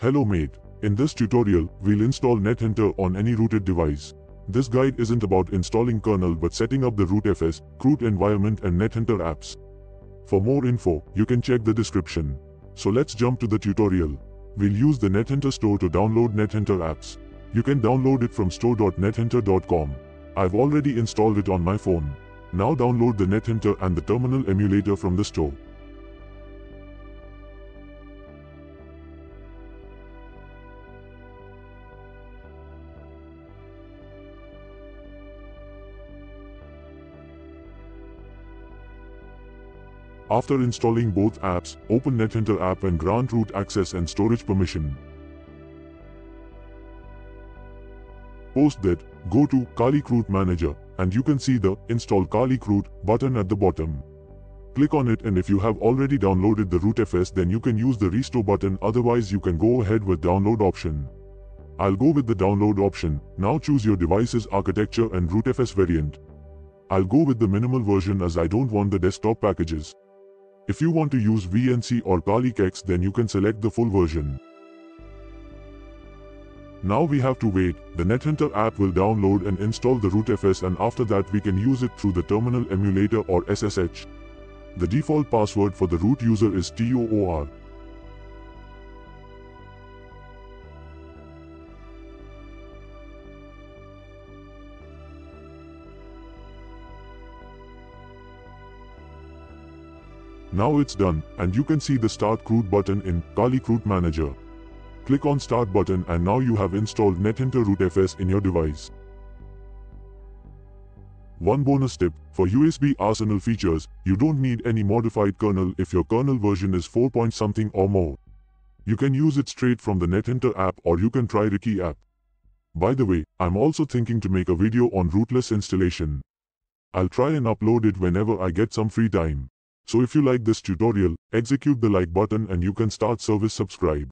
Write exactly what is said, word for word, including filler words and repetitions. Hello mate, in this tutorial, we'll install NetHunter on any rooted device. This guide isn't about installing kernel but setting up the rootfs, Chroot environment and NetHunter apps. For more info, you can check the description. So let's jump to the tutorial. We'll use the NetHunter store to download NetHunter apps. You can download it from store dot net hunter dot com. I've already installed it on my phone. Now download the NetHunter and the terminal emulator from the store. After installing both apps, open NetHunter app and grant root access and storage permission. Post that, go to Kali Chroot Manager, and you can see the Install Kali Chroot button at the bottom. Click on it, and if you have already downloaded the rootfs, then you can use the restore button, otherwise you can go ahead with download option. I'll go with the download option. Now choose your device's architecture and rootfs variant. I'll go with the minimal version as I don't want the desktop packages. If you want to use V N C or KaliKex, then you can select the full version. Now we have to wait, the NetHunter app will download and install the rootfs, and after that we can use it through the terminal emulator or S S H. The default password for the root user is TOOR. Now it's done, and you can see the Start Chroot button in Kali Chroot Manager. Click on Start button, and now you have installed NetHunter rootfs in your device. One bonus tip, for U S B arsenal features, you don't need any modified kernel if your kernel version is four point something or more. You can use it straight from the NetHunter app, or you can try Ricky app. By the way, I'm also thinking to make a video on rootless installation. I'll try and upload it whenever I get some free time. So if you like this tutorial, execute the like button and you can start service subscribe.